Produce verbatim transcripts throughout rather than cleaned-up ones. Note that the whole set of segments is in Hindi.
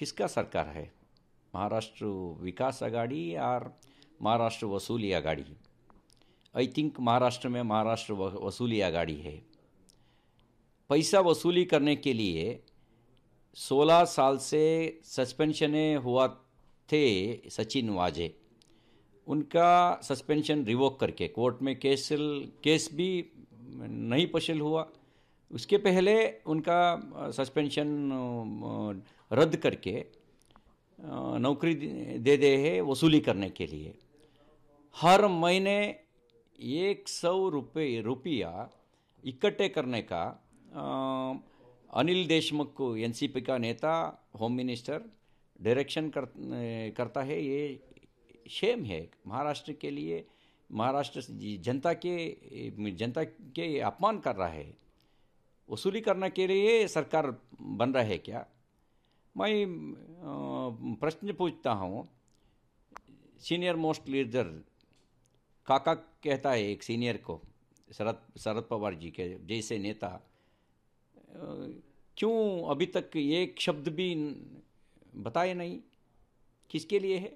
किसका सरकार है, महाराष्ट्र विकास आघाड़ी और महाराष्ट्र वसूली आघाड़ी। आई थिंक महाराष्ट्र में महाराष्ट्र वसूली आघाड़ी है। पैसा वसूली करने के लिए सोलह साल से सस्पेंशन हुआ थे सचिन वाजे, उनका सस्पेंशन रिवोक करके कोर्ट में केस केस भी नहीं पशल हुआ। उसके पहले उनका सस्पेंशन रद्द करके नौकरी दे दे है वसूली करने के लिए। हर महीने एक सौ रुपये रुपया इकट्ठे करने का अनिल देशमुख को एनसीपी का नेता होम मिनिस्टर डायरेक्शन कर, करता है। ये शेम है महाराष्ट्र के लिए, महाराष्ट्र जनता के जनता के अपमान कर रहा है। वसूली करने के लिए सरकार बन रहा है क्या? मैं प्रश्न पूछता हूँ। सीनियर मोस्ट लीडर काका कहता है एक सीनियर को, शरद शरद पवार जी के जैसे नेता क्यों अभी तक एक शब्द भी बताए नहीं, किसके लिए है?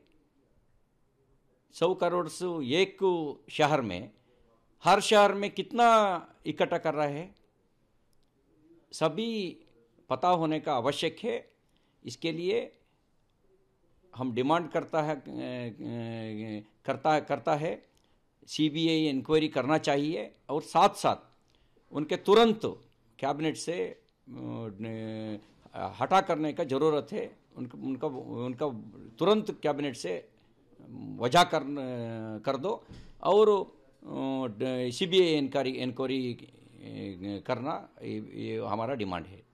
सौ करोड़ से एक शहर में, हर शहर में कितना इकट्ठा कर रहा है सभी पता होने का आवश्यक है। इसके लिए हम डिमांड करता है करता करता है सीबीआई इंक्वायरी करना चाहिए और साथ साथ उनके तुरंत कैबिनेट से हटा करने का ज़रूरत है, उनका उनका उनका तुरंत कैबिनेट से वजह कर कर दो और सीबीआई इंक्वायरी इंक्वायरी करना ये, ये हमारा डिमांड है।